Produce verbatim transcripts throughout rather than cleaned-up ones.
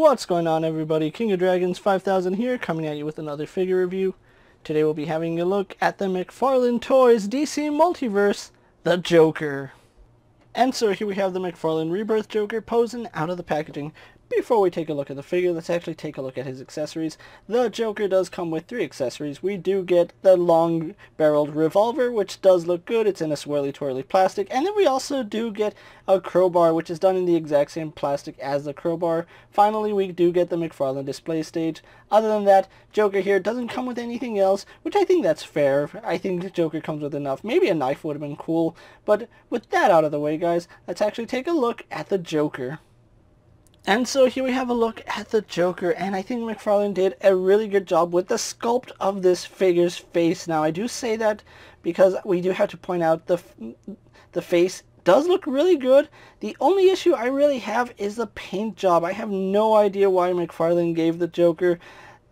What's going on, everybody? King of Dragons five thousand here, coming at you with another figure review. Today we'll be having a look at the McFarlane Toys D C Multiverse, the Joker. And so here we have the McFarlane Rebirth Joker posing out of the packaging. Before we take a look at the figure, let's actually take a look at his accessories. The Joker does come with three accessories. We do get the long-barreled revolver, which does look good. It's in a swirly-twirly plastic. And then we also do get a crowbar, which is done in the exact same plastic as the crowbar. Finally, we do get the McFarlane display stage. Other than that, Joker here doesn't come with anything else, which I think that's fair. I think the Joker comes with enough. Maybe a knife would have been cool. But with that out of the way, guys, let's actually take a look at the Joker. And so here we have a look at the Joker, and I think McFarlane did a really good job with the sculpt of this figure's face. Now, I do say that because we do have to point out the f the face does look really good. The only issue I really have is the paint job. I have no idea why McFarlane gave the Joker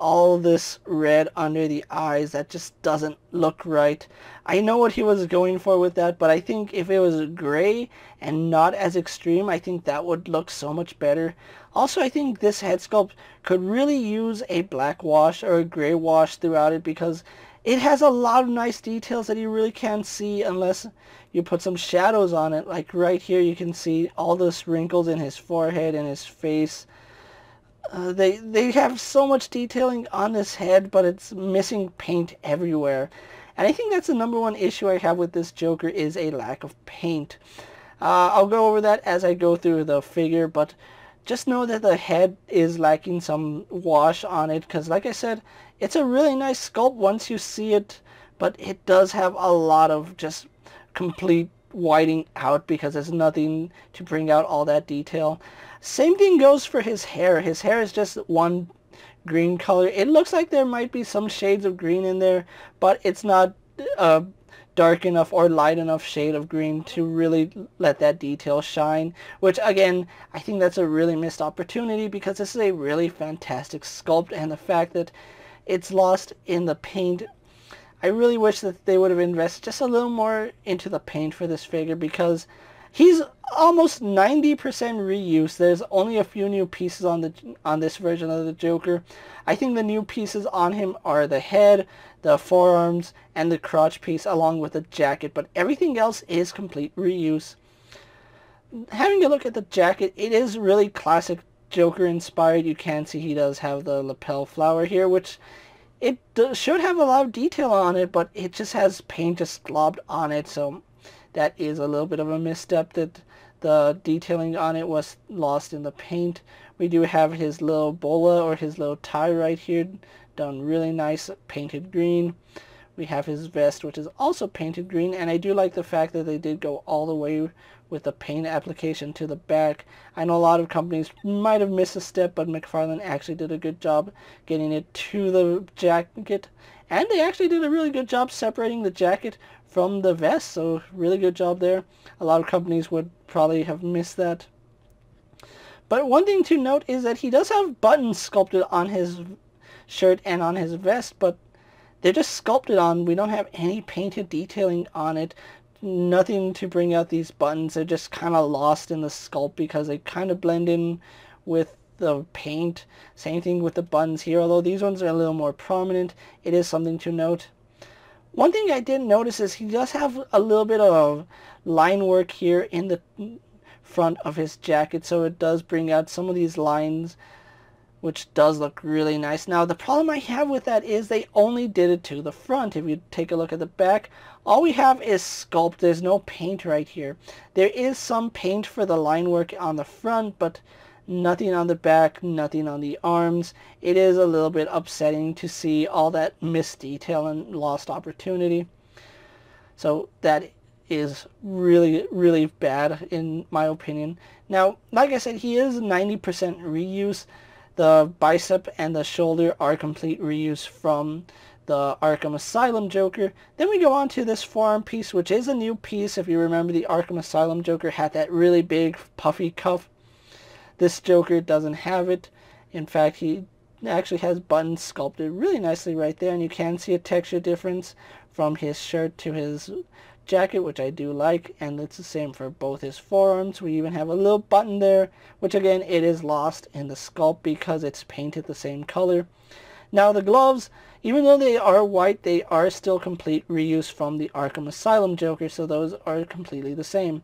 all this red under the eyes. That just doesn't look right. I know what he was going for with that, but I think if it was gray and not as extreme, I think that would look so much better. Also, I think this head sculpt could really use a black wash or a gray wash throughout it, because it has a lot of nice details that you really can't see unless you put some shadows on it. Like right here, you can see all those wrinkles in his forehead and his face. Uh, they they have so much detailing on this head, but it's missing paint everywhere. And I think that's the number one issue I have with this Joker, is a lack of paint. Uh, I'll go over that as I go through the figure, but just know that the head is lacking some wash on it, because like I said, it's a really nice sculpt once you see it, but it does have a lot of just complete whiting out because there's nothing to bring out all that detail. Same thing goes for his hair. His hair is just one green color. It looks like there might be some shades of green in there, but it's not a dark enough or light enough shade of green to really let that detail shine, which again, I think that's a really missed opportunity, because this is a really fantastic sculpt, and the fact that it's lost in the paint, I really wish that they would have invested just a little more into the paint for this figure, because he's almost ninety percent reused. There's only a few new pieces on the on this version of the Joker. I think the new pieces on him are the head, the forearms, and the crotch piece, along with the jacket, but everything else is complete reuse. Having a look at the jacket, it is really classic Joker inspired. You can see he does have the lapel flower here, which it should have a lot of detail on it, but it just has paint just globbed on it, so that is a little bit of a misstep that the detailing on it was lost in the paint. We do have his little bola, or his little tie right here, done really nice, painted green. We have his vest, which is also painted green, and I do like the fact that they did go all the way with the paint application to the back. I know a lot of companies might have missed a step, but McFarlane actually did a good job getting it to the jacket, and they actually did a really good job separating the jacket from the vest, so really good job there. A lot of companies would probably have missed that. But one thing to note is that he does have buttons sculpted on his shirt and on his vest, but they're just sculpted on. We don't have any painted detailing on it. Nothing to bring out these buttons. They're just kind of lost in the sculpt because they kind of blend in with the paint. Same thing with the buttons here, although these ones are a little more prominent. It is something to note. One thing I did notice is he does have a little bit of line work here in the front of his jacket, so it does bring out some of these lines, which does look really nice. Now, the problem I have with that is they only did it to the front. If you take a look at the back, all we have is sculpt. There's no paint right here. There is some paint for the line work on the front, but nothing on the back, nothing on the arms. It is a little bit upsetting to see all that missed detail and lost opportunity. So that is really, really bad in my opinion. Now, like I said, he is ninety percent reuse. The bicep and the shoulder are complete reuse from the Arkham Asylum Joker. Then we go on to this forearm piece, which is a new piece. If you remember, the Arkham Asylum Joker had that really big puffy cuff. This Joker doesn't have it. In fact, he actually has buttons sculpted really nicely right there, and you can see a texture difference from his shirt to his jacket, which I do like, and it's the same for both his forearms. We even have a little button there, which again, it is lost in the sculpt because it's painted the same color. Now the gloves, even though they are white, they are still complete reuse from the Arkham Asylum Joker, so those are completely the same.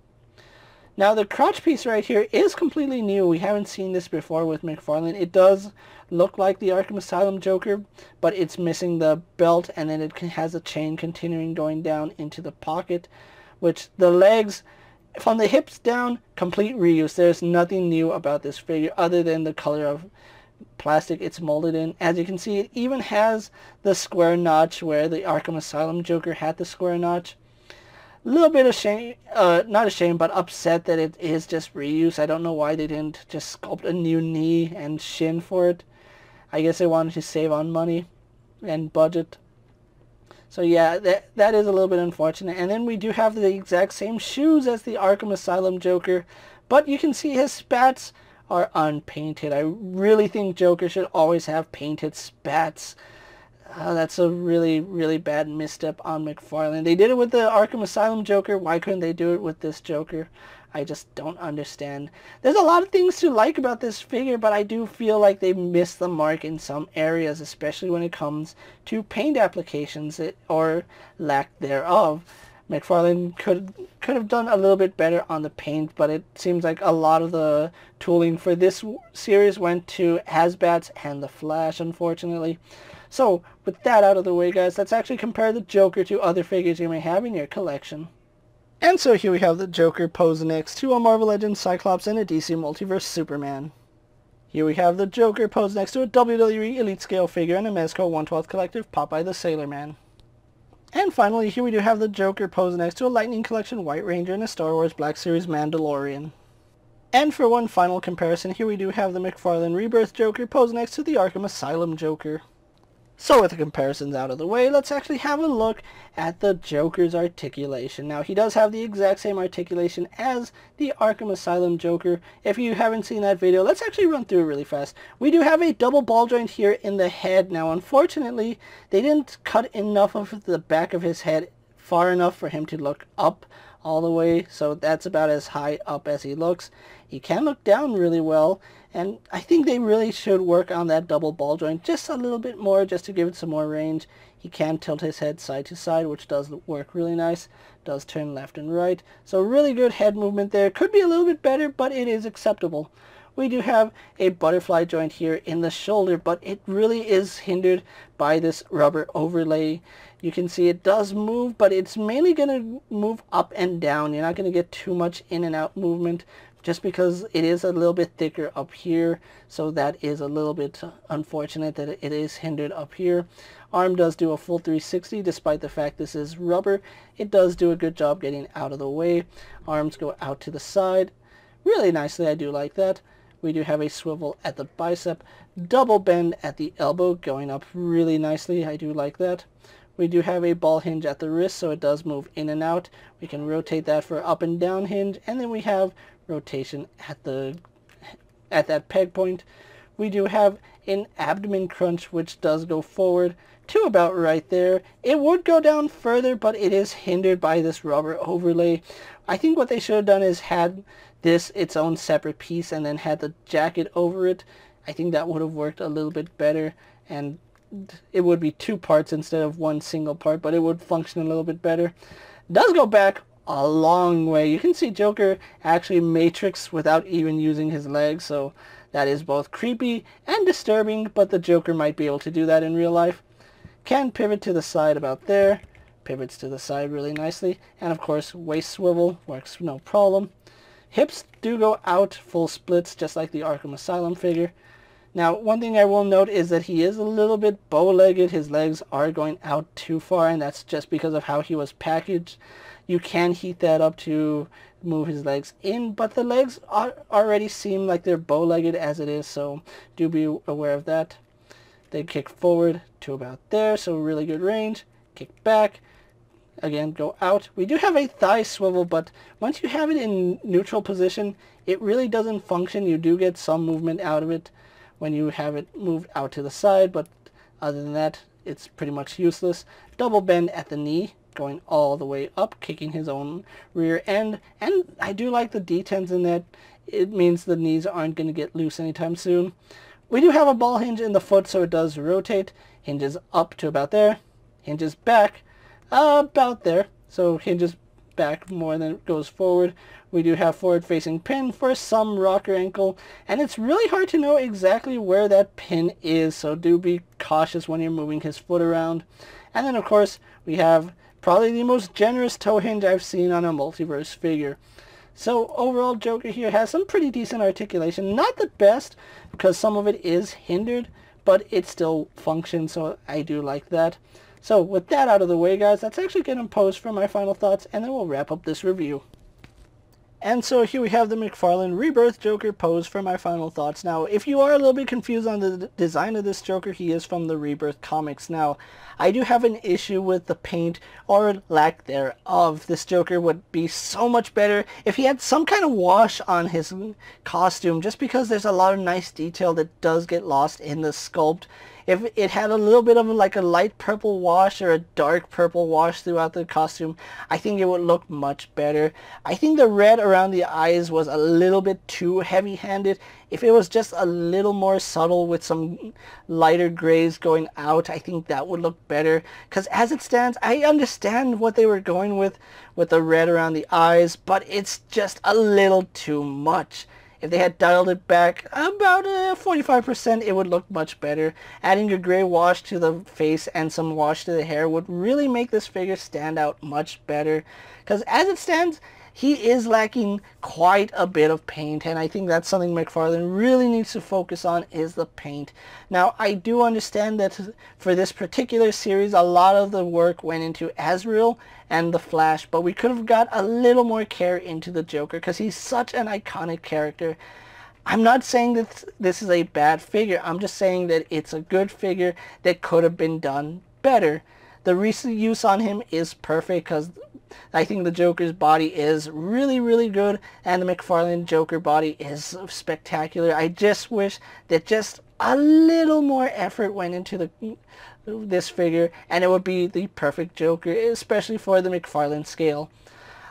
Now the crotch piece right here is completely new. We haven't seen this before with McFarlane. It does look like the Arkham Asylum Joker, but it's missing the belt, and then it has a chain continuing going down into the pocket, which the legs, from the hips down, complete reuse. There's nothing new about this figure other than the color of plastic it's molded in. As you can see, it even has the square notch where the Arkham Asylum Joker had the square notch. A little bit ashamed, uh, not ashamed, but upset that it is just reuse. I don't know why they didn't just sculpt a new knee and shin for it. I guess they wanted to save on money and budget. So yeah, that, that is a little bit unfortunate. And then we do have the exact same shoes as the Arkham Asylum Joker, but you can see his spats are unpainted. I really think Joker should always have painted spats. Uh, that's a really, really bad misstep on McFarlane. They did it with the Arkham Asylum Joker. Why couldn't they do it with this Joker? I just don't understand. There's a lot of things to like about this figure, but I do feel like they missed the mark in some areas, especially when it comes to paint applications or lack thereof. McFarlane could could have done a little bit better on the paint, but it seems like a lot of the tooling for this series went to Hasbats and the Flash, unfortunately. So with that out of the way, guys, let's actually compare the Joker to other figures you may have in your collection. And so here we have the Joker posed next to a Marvel Legends Cyclops and a D C Multiverse Superman. Here we have the Joker posed next to a W W E Elite Scale figure and a Mezco one twelfth Collective Popeye the Sailor Man. And finally, here we do have the Joker posed next to a Lightning Collection White Ranger and a Star Wars Black Series Mandalorian. And for one final comparison, here we do have the McFarlane Rebirth Joker posed next to the Arkham Asylum Joker. So with the comparisons out of the way, let's actually have a look at the Joker's articulation. Now, he does have the exact same articulation as the Arkham Asylum Joker. If you haven't seen that video, let's actually run through it really fast. We do have a double ball joint here in the head. Now, unfortunately, they didn't cut enough of the back of his head far enough for him to look up all the way, so that's about as high up as he looks. He can look down really well, and I think they really should work on that double ball joint just a little bit more, just to give it some more range. He can tilt his head side to side, which does work really nice. Does turn left and right, so really good head movement there. Could be a little bit better, but it is acceptable. We do have a butterfly joint here in the shoulder, but it really is hindered by this rubber overlay. You can see it does move, but it's mainly going to move up and down. You're not going to get too much in and out movement just because it is a little bit thicker up here. So that is a little bit unfortunate that it is hindered up here. Arm does do a full three sixty despite the fact this is rubber. It does do a good job getting out of the way. Arms go out to the side really nicely. I do like that. We do have a swivel at the bicep, double bend at the elbow going up really nicely. I do like that. We do have a ball hinge at the wrist, so it does move in and out. We can rotate that for up and down hinge, and then we have rotation at the at that peg point. We do have an abdomen crunch, which does go forward to about right there. It would go down further, but it is hindered by this rubber overlay. I think what they should have done is had this its own separate piece and then had the jacket over it. I think that would have worked a little bit better, and it would be two parts instead of one single part, but it would function a little bit better. Does go back a long way. You can see Joker actually matrix without even using his legs, so that is both creepy and disturbing, but the Joker might be able to do that in real life. Can pivot to the side about there. Pivots to the side really nicely, and of course waist swivel works no problem. Hips do go out full splits just like the Arkham Asylum figure. Now, one thing I will note is that he is a little bit bow-legged. His legs are going out too far, and that's just because of how he was packaged. You can heat that up to move his legs in, but the legs are already seem like they're bow-legged as it is, so do be aware of that. They kick forward to about there, so really good range. Kick back. Again, go out. We do have a thigh swivel, but once you have it in neutral position, it really doesn't function. You do get some movement out of it when you have it moved out to the side, but other than that, it's pretty much useless. Double bend at the knee. going all the way up, kicking his own rear end. And I do like the detents in that. It means the knees aren't going to get loose anytime soon. We do have a ball hinge in the foot, so it does rotate. Hinges up to about there. Hinges back uh, about there. So hinges back more than it goes forward. We do have forward-facing pin for some rocker ankle, and it's really hard to know exactly where that pin is, so do be cautious when you're moving his foot around. And then, of course, we have probably the most generous toe hinge I've seen on a multiverse figure. So overall, Joker here has some pretty decent articulation. Not the best, because some of it is hindered, but it still functions, so I do like that. So with that out of the way, guys, that's actually going to pose for my final thoughts, and then we'll wrap up this review. And so here we have the McFarlane Rebirth Joker pose for my final thoughts. Now, if you are a little bit confused on the design of this Joker, he is from the Rebirth comics. Now, I do have an issue with the paint, or lack thereof. This Joker would be so much better if he had some kind of wash on his costume, just because there's a lot of nice detail that does get lost in the sculpt. If it had a little bit of like a light purple wash or a dark purple wash throughout the costume, I think it would look much better. I think the red around the eyes was a little bit too heavy-handed. If it was just a little more subtle with some lighter grays going out, I think that would look better. Because as it stands, I understand what they were going with, with the red around the eyes, but it's just a little too much. If they had dialed it back about uh, forty-five percent, it would look much better. Adding a gray wash to the face and some wash to the hair would really make this figure stand out much better. Because as it stands, he is lacking quite a bit of paint, and I think that's something McFarlane really needs to focus on, is the paint. Now, I do understand that for this particular series, a lot of the work went into Azrael and the Flash, but we could have got a little more care into the Joker, because he's such an iconic character. I'm not saying that this is a bad figure. I'm just saying that it's a good figure that could have been done better. The recent use on him is perfect, because I think the Joker's body is really, really good, and the McFarlane Joker body is spectacular. I just wish that just a little more effort went into the this figure, and it would be the perfect Joker, especially for the McFarlane scale.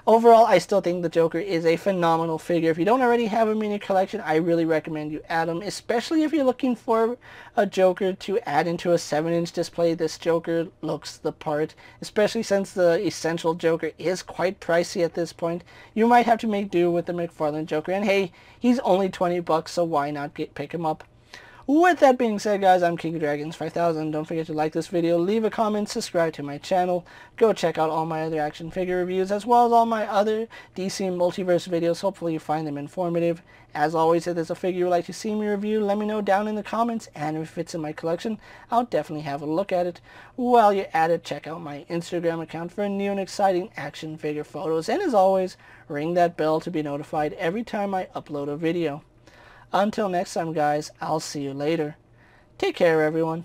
Overall, I still think the Joker is a phenomenal figure. If you don't already have him in your collection, I really recommend you add him, especially if you're looking for a Joker to add into a seven inch display. This Joker looks the part, especially since the Essential Joker is quite pricey at this point. You might have to make do with the McFarlane Joker, and hey, he's only twenty bucks, so why not get, pick him up? With that being said, guys, I'm King of Dragons five thousand. Don't forget to like this video, leave a comment, subscribe to my channel. Go check out all my other action figure reviews, as well as all my other D C Multiverse videos. Hopefully you find them informative. As always, if there's a figure you'd like to see me review, let me know down in the comments, and if it's in my collection, I'll definitely have a look at it. While you're at it, check out my Instagram account for new and exciting action figure photos. And as always, ring that bell to be notified every time I upload a video. Until next time, guys, I'll see you later. Take care, everyone.